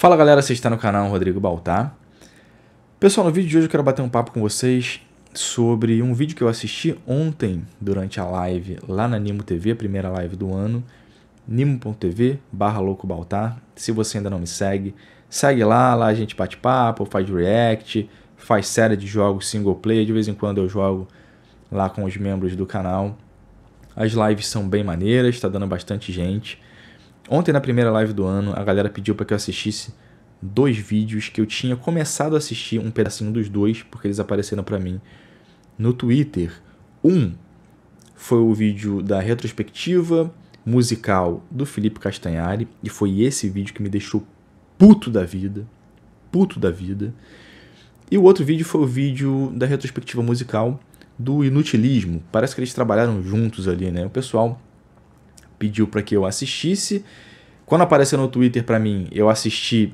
Fala galera, você está no canal Rodrigo Baltar. Pessoal, no vídeo de hoje eu quero bater um papo com vocês sobre um vídeo que eu assisti ontem durante a live lá na Nimo TV, a primeira live do ano, nimo.tv/loucobaltar. Se você ainda não me segue, segue lá, a gente bate papo, faz react, faz série de jogos single player, de vez em quando eu jogo lá com os membros do canal. As lives são bem maneiras, está dando bastante gente. Ontem, na primeira live do ano, a galera pediu para que eu assistisse dois vídeos que eu tinha começado a assistir um pedacinho dos dois, porque eles apareceram para mim no Twitter. Um foi o vídeo da retrospectiva musical do Felipe Castanhari, e foi esse vídeo que me deixou puto da vida, E o outro vídeo foi o vídeo da retrospectiva musical do Inutilismo. Parece que eles trabalharam juntos ali, né? O pessoal pediu para que eu assistisse. Quando apareceu no Twitter para mim, eu assisti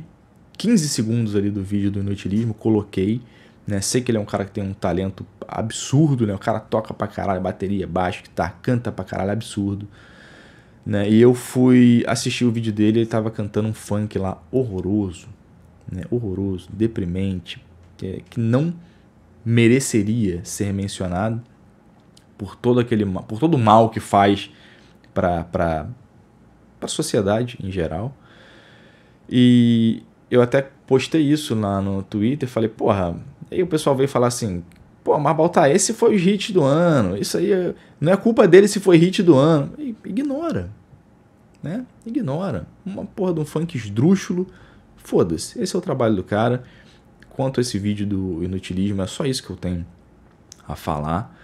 15 segundos ali do vídeo do Inutilismo, coloquei, né? Sei que ele é um cara que tem um talento absurdo, né? O cara toca pra caralho, bateria, baixo, guitarra, canta pra caralho, absurdo, né? E eu fui assistir o vídeo dele, ele tava cantando um funk lá horroroso, né? Horroroso, deprimente, que não mereceria ser mencionado por todo aquele, por todo o mal que faz para a sociedade em geral. E eu até postei isso lá no Twitter, falei, porra, aí o pessoal veio falar assim, pô, mas Baltar, esse foi o hit do ano, isso aí não é culpa dele se foi hit do ano. E ignora, né? Ignora. Uma porra de um funk esdrúxulo, foda-se, esse é o trabalho do cara. Quanto a esse vídeo do Inutilismo, é só isso que eu tenho a falar.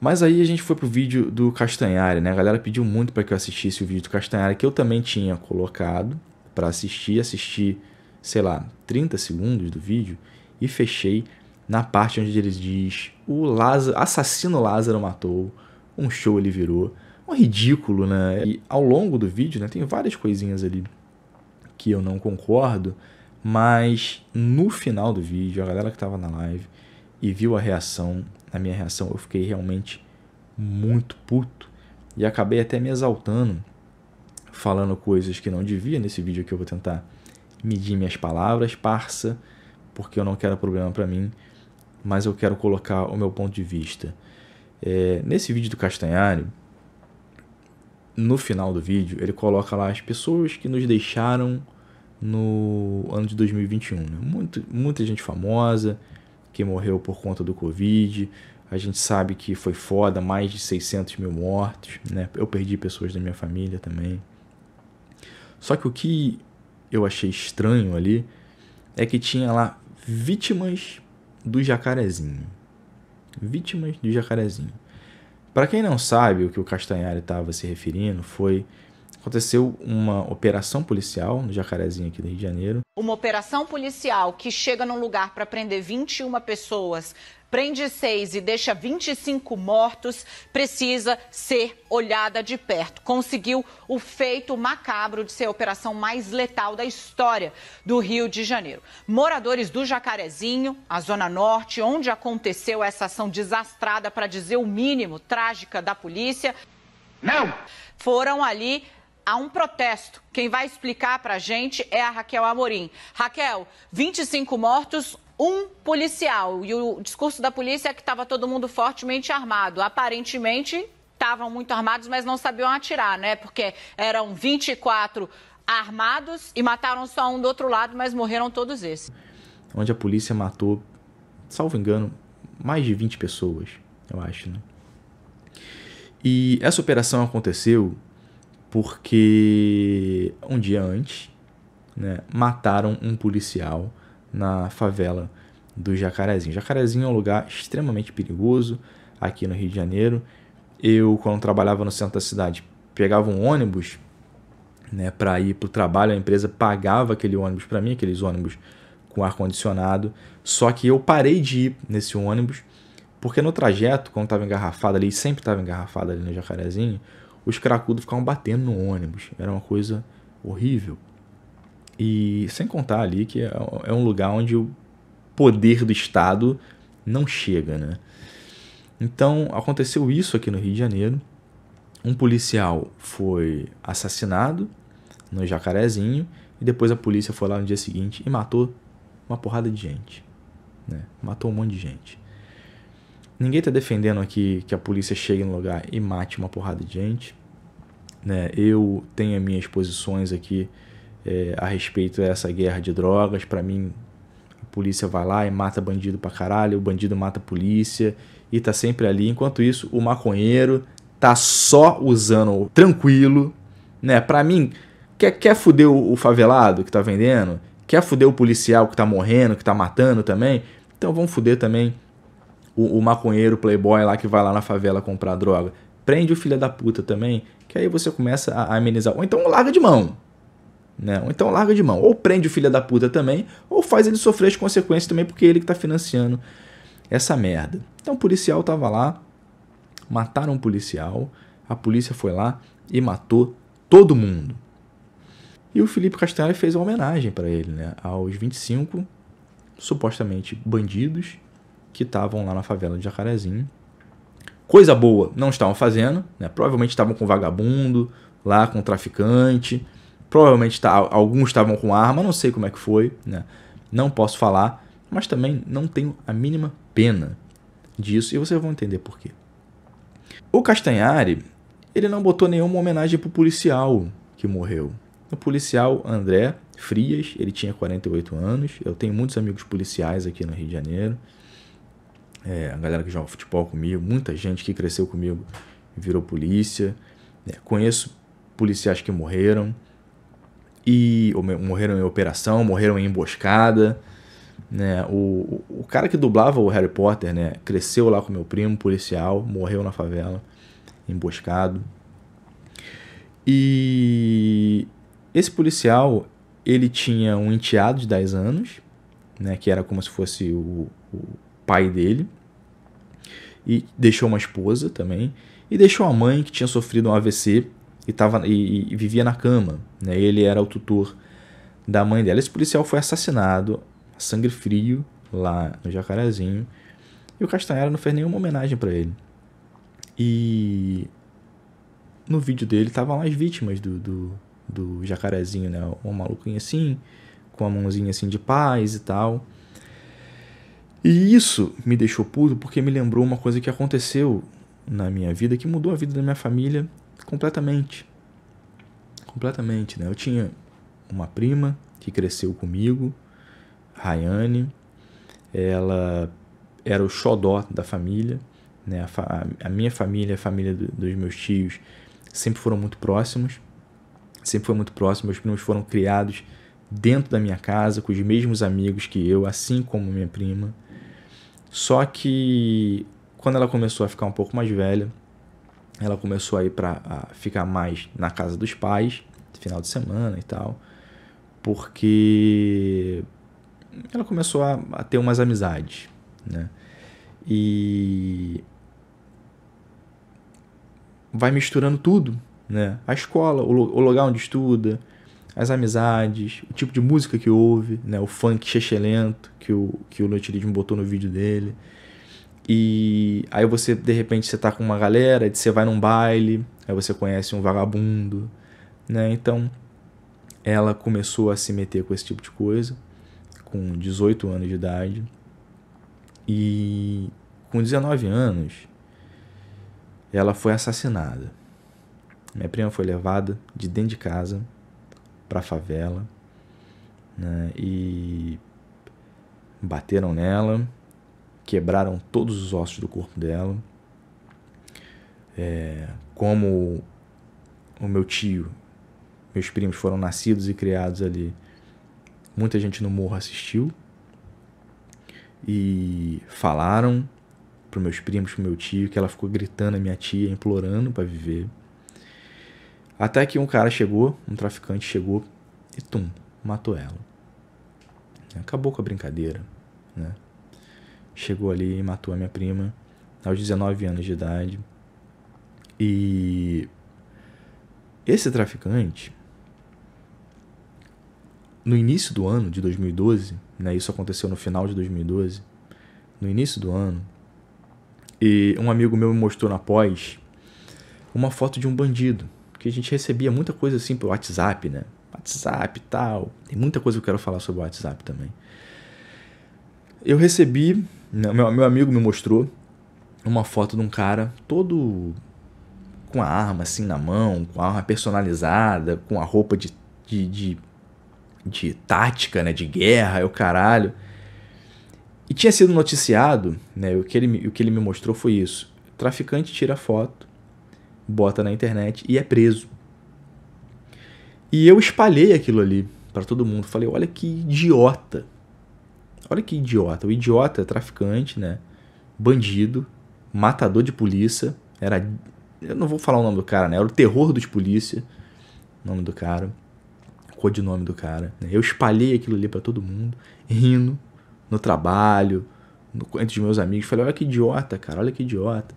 Mas aí a gente foi pro vídeo do Castanhari, né? A galera pediu muito para que eu assistisse o vídeo do Castanhari, que eu também tinha colocado para assistir. Assisti, sei lá, 30 segundos do vídeo e fechei na parte onde ele diz: o Lázaro, assassino Lázaro matou, um show ele virou. Um ridículo, né? E ao longo do vídeo, né, tem várias coisinhas ali que eu não concordo. Mas no final do vídeo, a galera que estava na live e viu a reação, a minha reação, eu fiquei realmente muito puto e acabei até me exaltando, falando coisas que não devia nesse vídeo que eu vou tentar medir minhas palavras, parça, porque eu não quero problema para mim, mas eu quero colocar o meu ponto de vista. Nesse vídeo do Castanhari, no final do vídeo, ele coloca lá as pessoas que nos deixaram no ano de 2021, né? Muita gente famosa que morreu por conta do Covid. A gente sabe que foi foda, mais de 600 mil mortos, né? Eu perdi pessoas da minha família também. Só que o que eu achei estranho ali é que tinha lá vítimas do Jacarezinho. Vítimas do Jacarezinho. Para quem não sabe, o que o Castanhari estava se referindo foi... Aconteceu uma operação policial no Jacarezinho aqui do Rio de Janeiro. Uma operação policial que chega num lugar para prender 21 pessoas, prende 6 e deixa 25 mortos, precisa ser olhada de perto. Conseguiu o feito macabro de ser a operação mais letal da história do Rio de Janeiro. Moradores do Jacarezinho, a Zona Norte, onde aconteceu essa ação desastrada, para dizer o mínimo, trágica da polícia, não foram ali... Há um protesto. Quem vai explicar pra gente é a Raquel Amorim. Raquel, 25 mortos, um policial. E o discurso da polícia é que estava todo mundo fortemente armado. Aparentemente, estavam muito armados, mas não sabiam atirar, né? Porque eram 24 armados e mataram só um do outro lado, mas morreram todos esses. Onde a polícia matou, salvo engano, mais de 20 pessoas, eu acho, né? E essa operação aconteceu... porque um dia antes, né, mataram um policial na favela do Jacarezinho. Jacarezinho é um lugar extremamente perigoso aqui no Rio de Janeiro. Eu, quando trabalhava no centro da cidade, pegava um ônibus, né, para ir para o trabalho. A empresa pagava aquele ônibus para mim, aqueles ônibus com ar-condicionado. Só que eu parei de ir nesse ônibus, porque no trajeto, quando estava engarrafado ali, sempre estava engarrafado ali no Jacarezinho, os cracudos ficavam batendo no ônibus. Era uma coisa horrível. E sem contar ali que é um lugar onde o poder do Estado não chega, né? Então, aconteceu isso aqui no Rio de Janeiro. Um policial foi assassinado, no Jacarezinho, e depois a polícia foi lá no dia seguinte e matou uma porrada de gente, né? Matou um monte de gente. Ninguém está defendendo aqui que a polícia chegue no lugar e mate uma porrada de gente, né? Eu tenho as minhas posições aqui a respeito dessa guerra de drogas. Para mim, a polícia vai lá e mata bandido pra caralho, o bandido mata a polícia e tá sempre ali. Enquanto isso, o maconheiro tá só usando tranquilo, né? Pra mim, quer fuder o favelado que tá vendendo? Quer fuder o policial que tá morrendo, que tá matando também? Então vamos fuder também o maconheiro playboy lá que vai lá na favela comprar droga. Prende o filho da puta também, que aí você começa a amenizar. Ou então larga de mão, né? Ou então larga de mão. Ou prende o filho da puta também, ou faz ele sofrer as consequências também, porque é ele que tá financiando essa merda. Então o policial tava lá, mataram um policial, a polícia foi lá e matou todo mundo. E o Felipe Castanhari fez uma homenagem para ele, né? Aos 25 supostamente bandidos que estavam lá na favela de Jacarezinho. Coisa boa não estavam fazendo, né? Provavelmente estavam com vagabundo lá, com traficante. Provavelmente alguns estavam com arma, não sei como é que foi, né? Não posso falar, mas também não tenho a mínima pena disso, e vocês vão entender por quê. O Castanhari, ele não botou nenhuma homenagem pro policial que morreu. O policial André Frias, ele tinha 48 anos, eu tenho muitos amigos policiais aqui no Rio de Janeiro, a galera que joga futebol comigo, muita gente que cresceu comigo virou polícia, conheço policiais que morreram, ou morreram em operação, morreram em emboscada, né? O cara que dublava o Harry Potter, né, cresceu lá com meu primo, policial, morreu na favela, emboscado. E esse policial, ele tinha um enteado de 10 anos, né, que era como se fosse o pai dele, e deixou uma esposa também, e deixou a mãe que tinha sofrido um AVC e vivia na cama, né? Ele era o tutor da mãe dela. Esse policial foi assassinado a sangue frio lá no Jacarezinho, e o Castanhari não fez nenhuma homenagem para ele. E no vídeo dele estavam lá as vítimas do Jacarezinho, né? Um maluquinho assim, com a mãozinha assim de paz e tal. E isso me deixou puto, porque me lembrou uma coisa que aconteceu na minha vida, que mudou a vida da minha família completamente. Completamente, né? Eu tinha uma prima que cresceu comigo, Rayane. Ela era o xodó da família, né? A minha família, a família dos meus tios, sempre foram muito próximos. Sempre foi muito próximo. Meus primos foram criados dentro da minha casa, com os mesmos amigos que eu, assim como minha prima. Só que quando ela começou a ficar um pouco mais velha, ela começou a ir a ficar mais na casa dos pais, final de semana e tal, porque ela começou a ter umas amizades, né? E vai misturando tudo, né? A escola, o lugar onde estuda, as amizades, o tipo de música que ouve, né? O funk chechelento que o Inutilismo botou no vídeo dele. E aí você, de repente, você tá com uma galera, você vai num baile, aí você conhece um vagabundo, né? Então, ela começou a se meter com esse tipo de coisa, com 18 anos de idade. E com 19 anos, ela foi assassinada. Minha prima foi levada de dentro de casa pra favela, né? E bateram nela, quebraram todos os ossos do corpo dela. Como o meu tio, meus primos foram nascidos e criados ali, muita gente no morro assistiu e falaram para meus primos, pro meu tio, que ela ficou gritando a minha tia, implorando para viver, até que um cara chegou, um traficante chegou e matou ela. Acabou com a brincadeira, né? Chegou ali e matou a minha prima aos 19 anos de idade. E esse traficante, no início do ano de 2012, né, isso aconteceu no final de 2012, no início do ano, e um amigo meu me mostrou na pós uma foto de um bandido, que a gente recebia muita coisa assim pelo WhatsApp, né? WhatsApp e tal. Tem muita coisa que eu quero falar sobre o WhatsApp também. Eu recebi, meu amigo me mostrou uma foto de um cara todo com a arma assim na mão, com a arma personalizada, com a roupa de tática, né, de guerra, é o caralho. E tinha sido noticiado, né, o que ele me mostrou foi isso. O traficante tira a foto, bota na internet e é preso. E eu espalhei aquilo ali para todo mundo. Falei, olha que idiota. Olha que idiota. O idiota é traficante, né? Bandido, matador de polícia. Era... eu não vou falar o nome do cara, né? Era o terror dos polícia. O nome do cara. O codinome do cara. Eu espalhei aquilo ali para todo mundo, rindo, no trabalho, entre os meus amigos. Falei, olha que idiota, cara. Olha que idiota.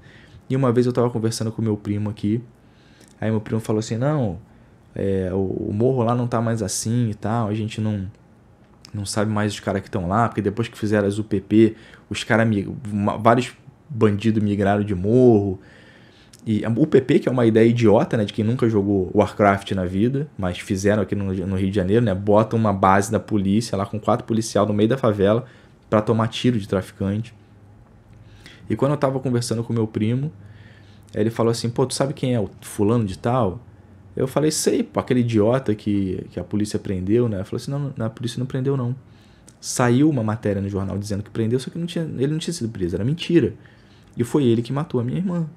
E uma vez eu tava conversando com meu primo aqui. Aí meu primo falou assim, não... o morro lá não tá mais assim e tal, a gente não sabe mais os caras que estão lá, porque depois que fizeram as UPP, os caras, vários bandidos migraram de morro. E a UPP, que é uma ideia idiota, né, de quem nunca jogou Warcraft na vida, mas fizeram aqui no Rio de Janeiro, né, botam uma base da polícia lá com 4 policiais no meio da favela para tomar tiro de traficante. E quando eu tava conversando com meu primo, ele falou assim, pô, tu sabe quem é o fulano de tal? Eu falei, sei, pô, aquele idiota que a polícia prendeu, né? Eu falei assim, não, a polícia não prendeu, não. Saiu uma matéria no jornal dizendo que prendeu, só que ele não tinha sido preso, era mentira. E foi ele que matou a minha irmã.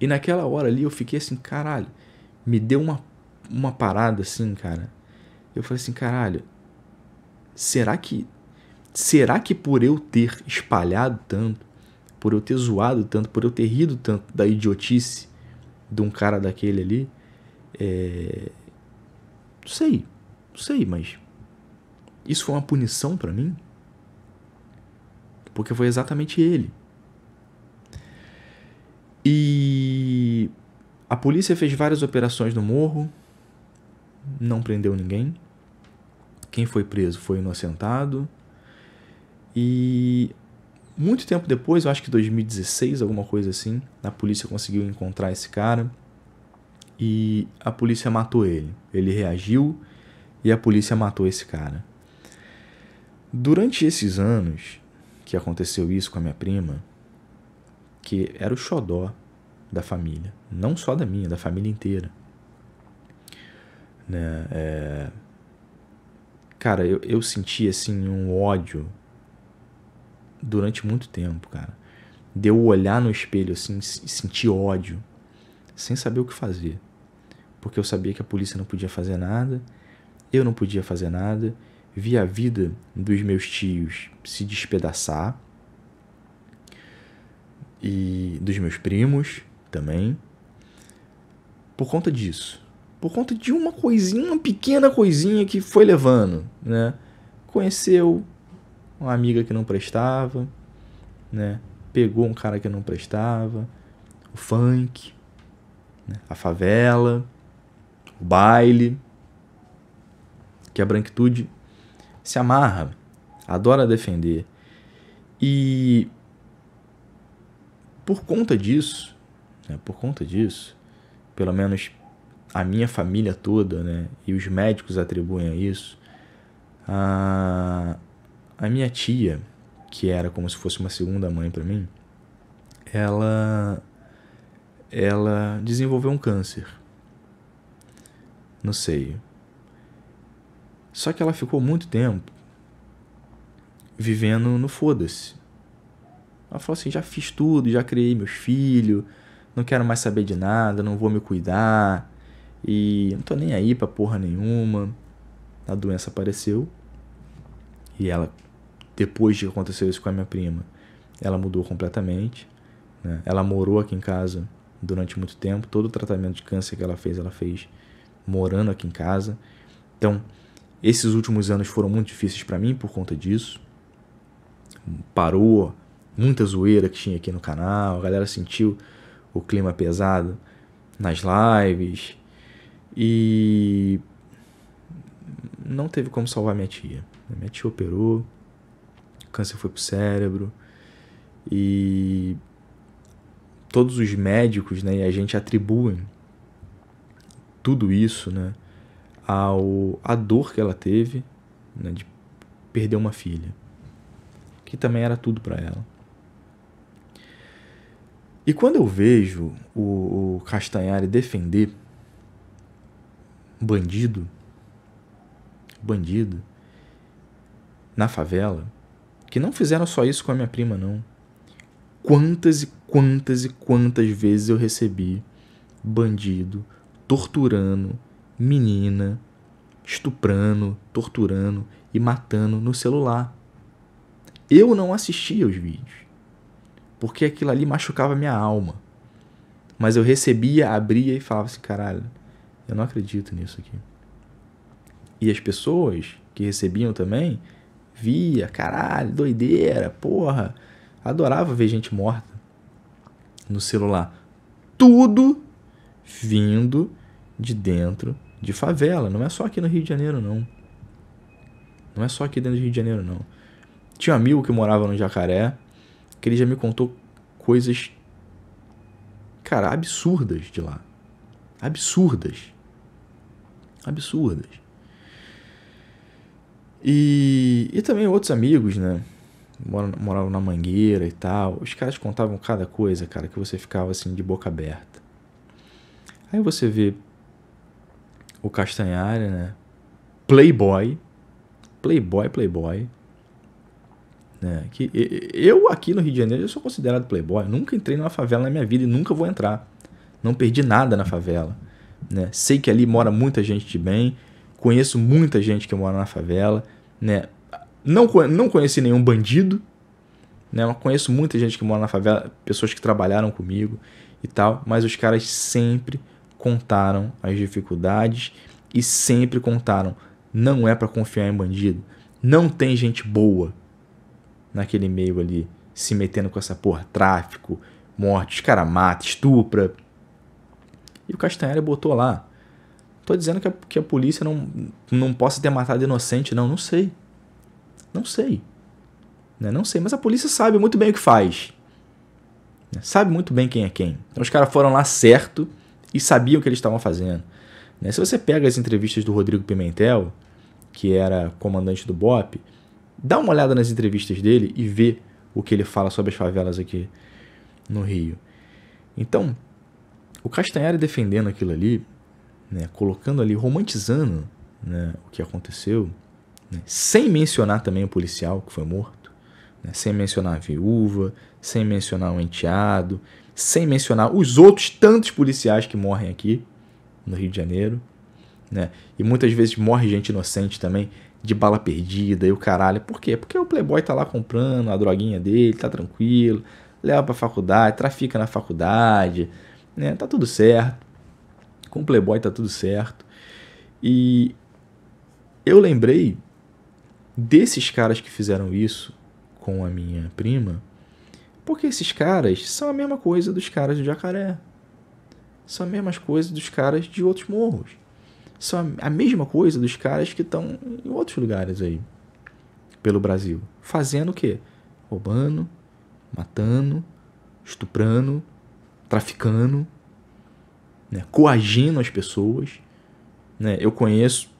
E naquela hora ali eu fiquei assim, caralho, me deu uma parada assim, cara. Eu falei assim, caralho, será que por eu ter espalhado tanto, por eu ter zoado tanto, por eu ter rido tanto da idiotice de um cara daquele ali, não sei, mas isso foi uma punição pra mim? Porque foi exatamente ele. E a polícia fez várias operações no morro, não prendeu ninguém, quem foi preso foi inocentado, e... muito tempo depois, eu acho que 2016, alguma coisa assim, a polícia conseguiu encontrar esse cara e a polícia matou ele. Ele reagiu e a polícia matou esse cara. Durante esses anos que aconteceu isso com a minha prima, que era o xodó da família, não só da minha, da família inteira, né? Cara, eu senti assim um ódio durante muito tempo, cara. De eu olhar no espelho assim e sentir ódio, sem saber o que fazer. Porque eu sabia que a polícia não podia fazer nada, eu não podia fazer nada, vi a vida dos meus tios se despedaçar, e dos meus primos também, por conta disso. Por conta de uma coisinha, uma pequena coisinha que foi levando, né? Conheceu uma amiga que não prestava, né? Pegou um cara que não prestava, o funk, né? A favela, o baile, que a branquitude se amarra, adora defender. E por conta disso, né? Por conta disso, pelo menos a minha família toda, né? E os médicos atribuem a isso, a minha tia, que era como se fosse uma segunda mãe para mim, ela desenvolveu um câncer no seio. Só que ela ficou muito tempo vivendo no foda-se. Ela falou assim, já fiz tudo, já criei meus filhos, não quero mais saber de nada, não vou me cuidar, e não tô nem aí pra porra nenhuma. A doença apareceu e ela... depois de acontecer isso com a minha prima, ela mudou completamente, né? Ela morou aqui em casa durante muito tempo. Todo o tratamento de câncer que ela fez morando aqui em casa. Então, esses últimos anos foram muito difíceis para mim por conta disso. Parou muita zoeira que tinha aqui no canal. A galera sentiu o clima pesado nas lives. E não teve como salvar minha tia. Minha tia operou. O câncer foi pro cérebro e todos os médicos, né, e a gente atribuem tudo isso, né, à dor que ela teve, né, de perder uma filha, que também era tudo para ela. E quando eu vejo o Castanhari defender bandido na favela, que não fizeram só isso com a minha prima, não. Quantas e quantas e quantas vezes eu recebi bandido torturando menina, estuprando, torturando e matando no celular. Eu não assistia aos vídeos, porque aquilo ali machucava minha alma. Mas eu recebia, abria e falava assim, caralho, eu não acredito nisso aqui. E as pessoas que recebiam também, via, caralho, doideira, porra. Adorava ver gente morta no celular. Tudo vindo de dentro de favela. Não é só aqui no Rio de Janeiro, não. Não é só aqui dentro do Rio de Janeiro, não. Tinha um amigo que morava no Jacaré, que ele já me contou coisas, cara, absurdas de lá. Absurdas. Absurdas. E também outros amigos, né? Moravam na Mangueira e tal. Os caras contavam cada coisa, cara, que você ficava assim de boca aberta. Aí você vê o Castanhari, né? Playboy. Né? Que eu aqui no Rio de Janeiro eu sou considerado playboy. Nunca entrei numa favela na minha vida e nunca vou entrar. Não perdi nada na favela, né? Sei que ali mora muita gente de bem. Conheço muita gente que mora na favela, né? Não conheci nenhum bandido, né? Mas conheço muita gente que mora na favela, pessoas que trabalharam comigo e tal. Mas os caras sempre contaram as dificuldades e sempre contaram, não é para confiar em bandido. Não tem gente boa naquele meio ali, se metendo com essa porra, tráfico, morte, os caras matam, estupra. E o Castanhari botou lá. Tô dizendo que a polícia não possa ter matado inocente, não. Não sei. Não sei. Né? Não sei, mas a polícia sabe muito bem o que faz. Né? Sabe muito bem quem é quem. Então os caras foram lá certo e sabiam o que eles estavam fazendo. Né? Se você pega as entrevistas do Rodrigo Pimentel, que era comandante do BOPE, dá uma olhada nas entrevistas dele e vê o que ele fala sobre as favelas aqui no Rio. Então, o Castanhari defendendo aquilo ali, né, colocando ali, romantizando, né, o que aconteceu, né, sem mencionar também o policial que foi morto, né, sem mencionar a viúva, sem mencionar o enteado, sem mencionar os outros tantos policiais que morrem aqui no Rio de Janeiro, né, e muitas vezes morre gente inocente também, de bala perdida e o caralho. Por quê? Porque o playboy tá lá comprando a droguinha dele, tá tranquilo, leva pra faculdade, trafica na faculdade, né, tá tudo certo. Com o playboy tá tudo certo. E eu lembrei desses caras que fizeram isso com a minha prima, porque esses caras são a mesma coisa dos caras do Jacaré, são a mesma coisa dos caras de outros morros, são a mesma coisa dos caras que estão em outros lugares aí pelo Brasil, fazendo o quê? Roubando, matando, estuprando, traficando, né, coagindo as pessoas, né? Eu conheço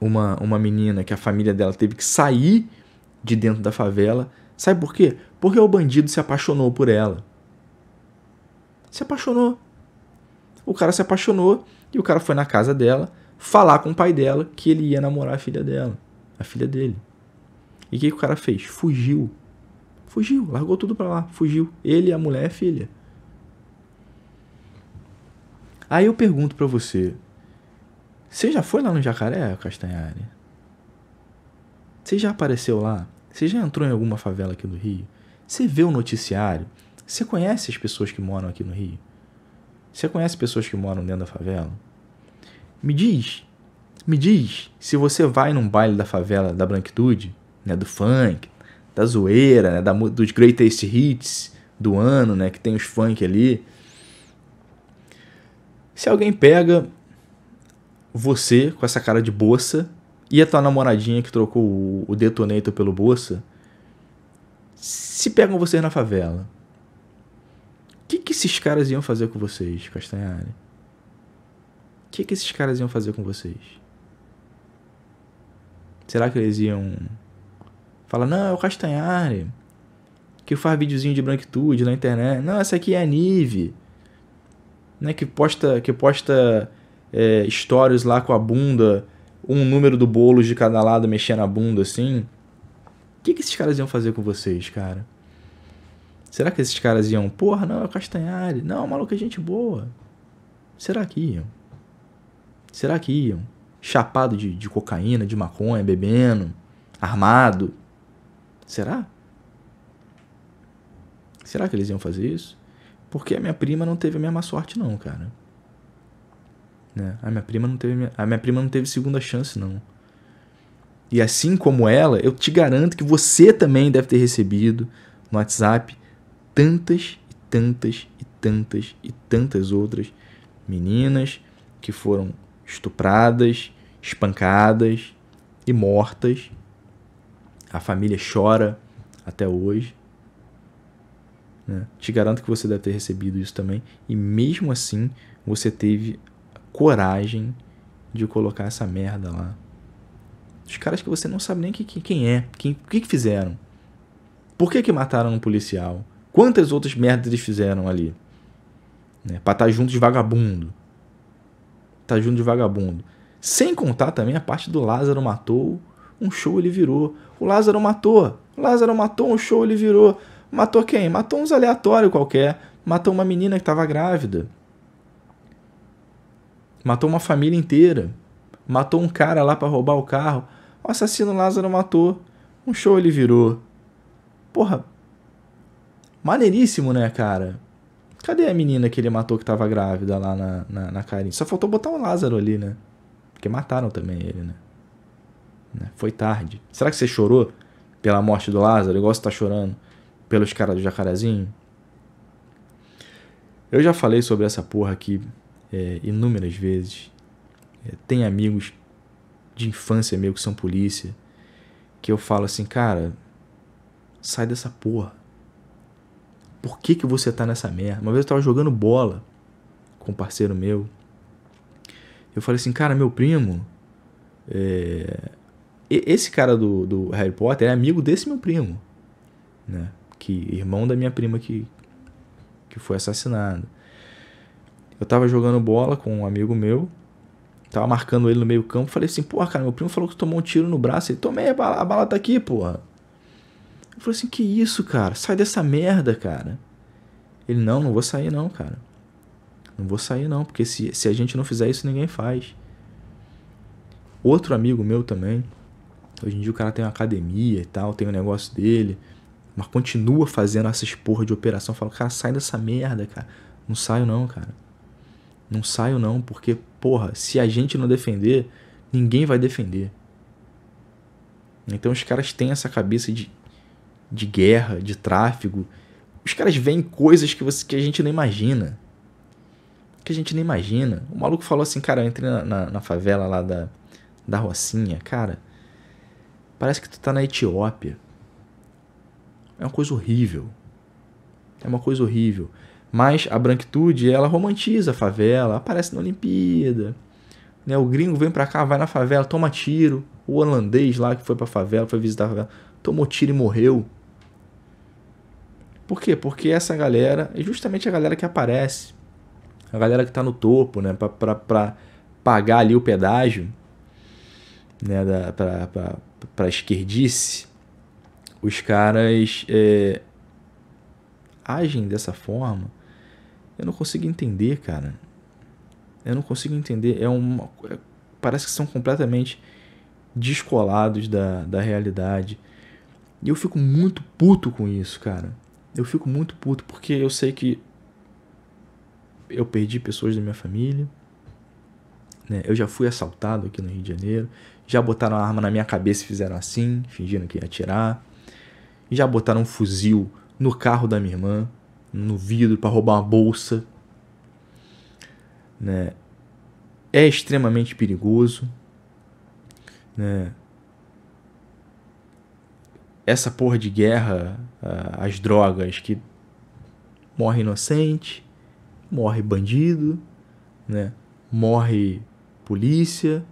uma menina que a família dela teve que sair de dentro da favela. Sabe por quê? Porque o bandido se apaixonou por ela. Se apaixonou. O cara se apaixonou e o cara foi na casa dela falar com o pai dela que ele ia namorar a filha dela, a filha dele. E o que o cara fez? Fugiu. Fugiu, largou tudo pra lá, fugiu. Ele, a mulher, a filha. Aí eu pergunto pra você, você já foi lá no Jacaré, Castanhari? Você já apareceu lá? Você já entrou em alguma favela aqui do Rio? Você vê o noticiário? Você conhece as pessoas que moram aqui no Rio? Você conhece pessoas que moram dentro da favela? Me diz, se você vai num baile da favela, da branquitude, né, do funk, da zoeira, né, dos greatest hits do ano, né, que tem os funk ali. Se alguém pega você com essa cara de bolsa e a tua namoradinha que trocou o detonator pelo bolsa, se pegam vocês na favela, o que que esses caras iam fazer com vocês, Castanhari? O que que esses caras iam fazer com vocês? Será que eles iam falar, não, é o Castanhari, que faz videozinho de branquitude na internet. Não, essa aqui é a Nive, né, que posta stories lá com a bunda, um número do bolo de cada lado mexendo a bunda assim. O que esses caras iam fazer com vocês, cara? Será que esses caras iam, porra, não, é o Castanhari, não, maluco, é gente boa? Será que iam? Será que iam? Chapado de cocaína, de maconha, bebendo, armado. Será? Será que eles iam fazer isso? Porque a minha prima não teve a mesma sorte não, cara. Né? A minha prima não teve segunda chance não. E assim como ela, eu te garanto que você também deve ter recebido no WhatsApp tantas outras meninas que foram estupradas, espancadas e mortas. A família chora até hoje. Né? Te garanto que você deve ter recebido isso também. E mesmo assim, você teve coragem de colocar essa merda lá. Os caras que você não sabe nem quem é, o que fizeram. Por que mataram um policial? Quantas outras merdas eles fizeram ali? Né? Pra estar junto de vagabundo. Tá junto de vagabundo. Sem contar também a parte do Lázaro matou, um show ele virou. O Lázaro matou, um show ele virou. Matou quem? Matou uns aleatórios qualquer. Matou uma menina que estava grávida. Matou uma família inteira. Matou um cara lá para roubar o carro. O assassino Lázaro matou. Um show ele virou. Porra. Maneiríssimo, né, cara? Cadê a menina que ele matou que tava grávida lá na carinha? Só faltou botar um Lázaro ali, né? Porque mataram também ele, né? Foi tarde. Será que você chorou pela morte do Lázaro? Igual você tá chorando pelos caras do Jacarezinho? Eu já falei sobre essa porra aqui inúmeras vezes. Tem amigos de infância meu que são polícia, que eu falo assim, cara, sai dessa porra. Por que você tá nessa merda? Uma vez eu tava jogando bola com um parceiro meu. Eu falei assim, cara, meu primo... Esse cara do Harry Potter é amigo desse meu primo. Né? Irmão da minha prima que foi assassinada. Eu tava jogando bola com um amigo meu. Tava marcando ele no meio campo. Falei assim, porra, cara, meu primo falou que tomou um tiro no braço. Ele, tomei, a bala tá aqui, porra. Eu falei assim, que isso, cara? Sai dessa merda, cara. Ele, não vou sair não, cara. Não vou sair não, porque se a gente não fizer isso, ninguém faz. Outro amigo meu também, hoje em dia o cara tem uma academia e tal, tem um negócio dele, mas continua fazendo essas porra de operação. Eu falo, cara, sai dessa merda, cara. Não saio não, cara. Não saio não, porque, porra, se a gente não defender, ninguém vai defender. Então os caras têm essa cabeça de guerra, de tráfego. Os caras veem coisas que a gente não imagina. Que a gente nem imagina. O maluco falou assim, cara, eu entrei na favela lá da Rocinha. Cara, parece que tu tá na Etiópia. É uma coisa horrível. É uma coisa horrível. Mas a branquitude, ela romantiza a favela. Aparece na Olimpíada. Né? O gringo vem pra cá, vai na favela, toma tiro. O holandês lá que foi pra favela, foi visitar a favela, tomou tiro e morreu. Por quê? Porque essa galera é justamente a galera que aparece. A galera que está no topo, né? Para pagar ali o pedágio, né? Para esquerdice. Os caras agem dessa forma. Eu não consigo entender, cara. Eu não consigo entender. Parece que são completamente descolados da realidade. E eu fico muito puto com isso, cara. Eu fico muito puto porque eu sei que eu perdi pessoas da minha família, né? Eu já fui assaltado aqui no Rio de Janeiro. Já botaram a arma na minha cabeça e fizeram assim, fingindo que ia atirar. Já botaram um fuzil no carro da minha irmã, no vidro, para roubar uma bolsa, né? É extremamente perigoso, né? Essa porra de guerra, as drogas, que morre inocente, morre bandido, né? Morre polícia,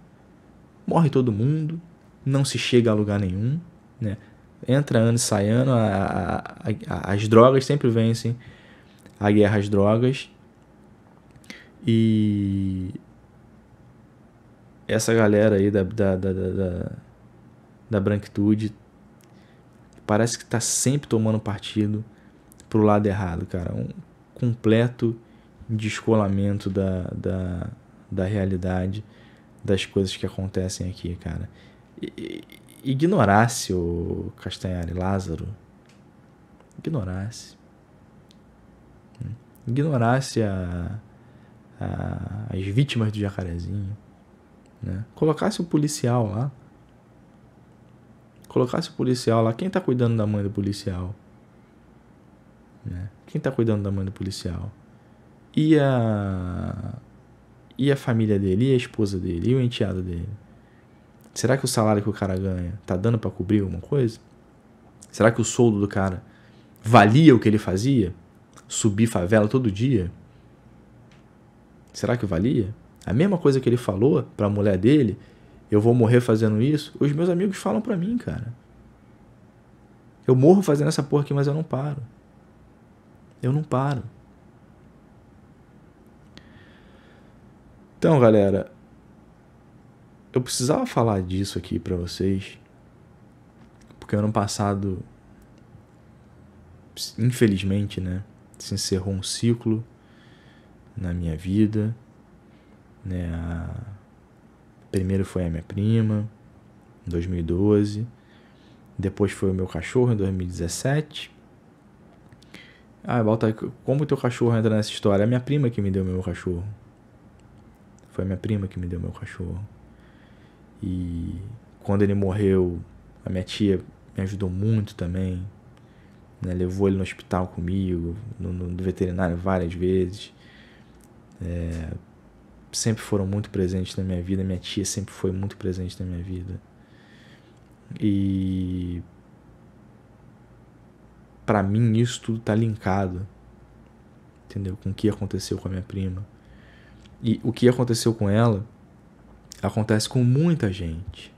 morre todo mundo. não se chega a lugar nenhum, né? Entra ano e sai ano, as drogas sempre vencem a guerra às drogas. E essa galera aí da branquitude parece que tá sempre tomando partido pro lado errado, cara. Um completo descolamento da realidade, das coisas que acontecem aqui, cara. Ignorasse, o Castanhari, Lázaro, ignorasse as vítimas do Jacarezinho, né? Colocasse o policial lá, quem tá cuidando da mãe do policial, né? E a família dele, e a esposa dele, e o enteado dele? Será que o salário que o cara ganha tá dando para cobrir alguma coisa? Será que o soldo do cara valia o que ele fazia? Subir favela todo dia? Será que valia? A mesma coisa que ele falou para a mulher dele, eu vou morrer fazendo isso, os meus amigos falam para mim, cara. Eu morro fazendo essa porra aqui, mas eu não paro. Então, galera, eu precisava falar disso aqui pra vocês, porque ano passado, infelizmente, né, se encerrou um ciclo na minha vida, né? Primeiro foi a minha prima, em 2012, depois foi o meu cachorro, em 2017. Ah, Baltar, como o teu cachorro entra nessa história? É a minha prima que me deu meu cachorro. Foi a minha prima que me deu meu cachorro. E quando ele morreu, a minha tia me ajudou muito também, né? Levou ele no hospital comigo, no veterinário várias vezes. Sempre foram muito presentes na minha vida. Minha tia sempre foi muito presente na minha vida. E pra mim isso tudo tá linkado, entendeu? Com o que aconteceu com a minha prima. E o que aconteceu com ela acontece com muita gente,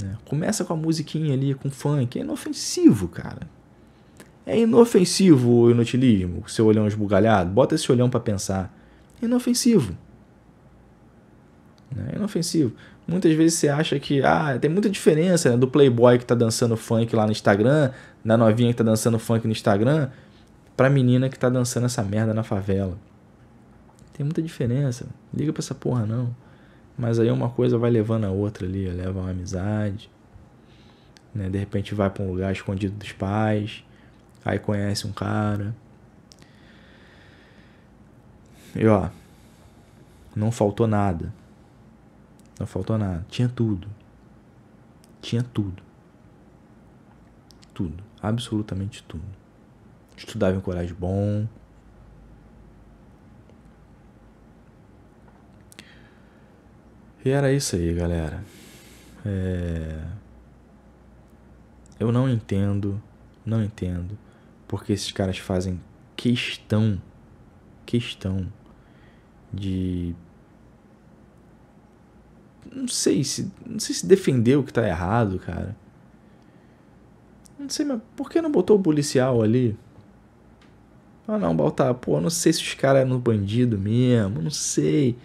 né? Começa com a musiquinha ali, com funk. É inofensivo, cara. É inofensivo o inutilismo, seu olhão esbugalhado. Bota esse olhão pra pensar. É inofensivo. É inofensivo. Muitas vezes você acha que tem muita diferença, né, do playboy que tá dançando funk lá no Instagram, da novinha que tá dançando funk no Instagram, pra menina que tá dançando essa merda na favela. Tem muita diferença. Liga pra essa porra, não. Mas aí uma coisa vai levando a outra ali, leva uma amizade, né? De repente vai para um lugar escondido dos pais, aí conhece um cara. E ó, não faltou nada. Não faltou nada. Tinha tudo. Tudo. Absolutamente tudo. Estudava em colégio bom. E era isso aí, galera. Eu não entendo porque esses caras fazem questão de, não sei se defender o que tá errado, cara. Não sei, mas por que não botou o policial ali? Ah, não, Baltar, pô, não sei se os caras eram bandido mesmo, não sei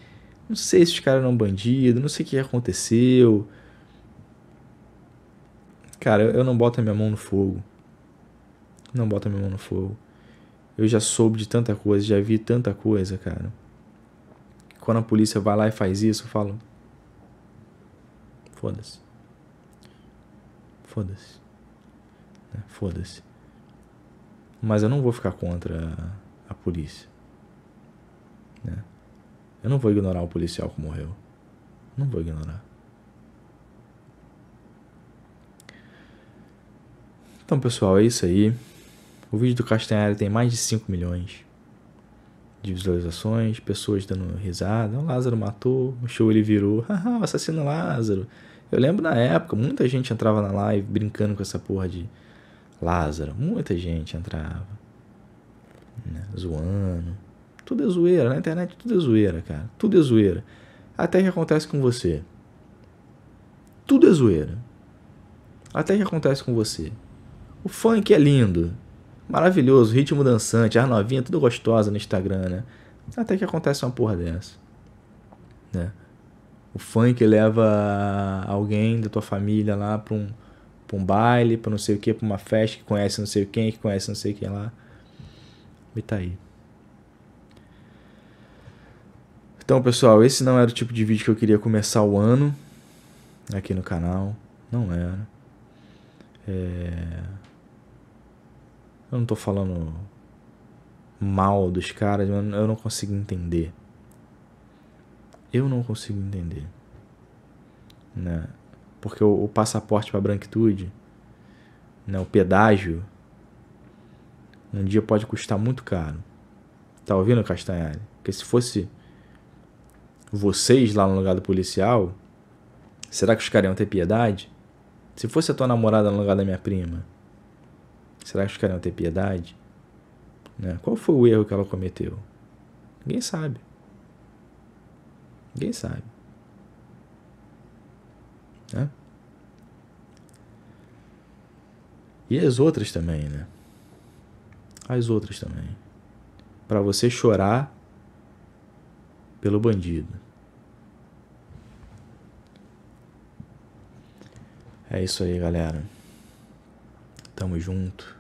se os caras eram bandidos, não sei o que aconteceu. Cara, eu não boto a minha mão no fogo. Eu já soube de tanta coisa, já vi tanta coisa, cara. Quando a polícia vai lá e faz isso, eu falo... foda-se. Foda-se. Mas eu não vou ficar contra a polícia, né? Eu não vou ignorar o policial que morreu. Não vou ignorar. Então, pessoal, é isso aí. O vídeo do Castanhari tem mais de 5 milhões de visualizações, pessoas dando risada. O Lázaro matou, o show ele virou. Haha, o assassino Lázaro. Eu lembro na época, muita gente entrava na live brincando com essa porra de Lázaro. Muita gente entrava, né? Zoando. Tudo é zoeira, na internet tudo é zoeira, cara. Tudo é zoeira. Até que acontece com você. tudo é zoeira. Até que acontece com você. O funk é lindo, maravilhoso, ritmo dançante, as novinhas, tudo gostosa no Instagram, né? Até que acontece uma porra dessa, né? O funk leva alguém da tua família lá pra um baile, pra não sei o que, pra uma festa que conhece não sei quem, que conhece não sei quem lá. E tá aí. Então, pessoal, esse não era o tipo de vídeo que eu queria começar o ano aqui no canal. Não era. Eu não tô falando mal dos caras, mas eu não consigo entender. Eu não consigo entender, né? Porque o passaporte para branquitude, né, o pedágio, um dia pode custar muito caro. Tá ouvindo, Castanhari? Porque se fosse vocês lá no lugar do policial, será que os caras iam ter piedade? Se fosse a tua namorada no lugar da minha prima, será que os caras iam ter piedade? Né? Qual foi o erro que ela cometeu? Ninguém sabe. Ninguém sabe. Né? E as outras também, né? As outras também. Pra você chorar pelo bandido. É isso aí, galera. Tamo junto.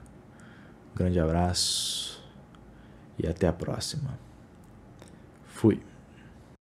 Grande abraço. E até a próxima. Fui.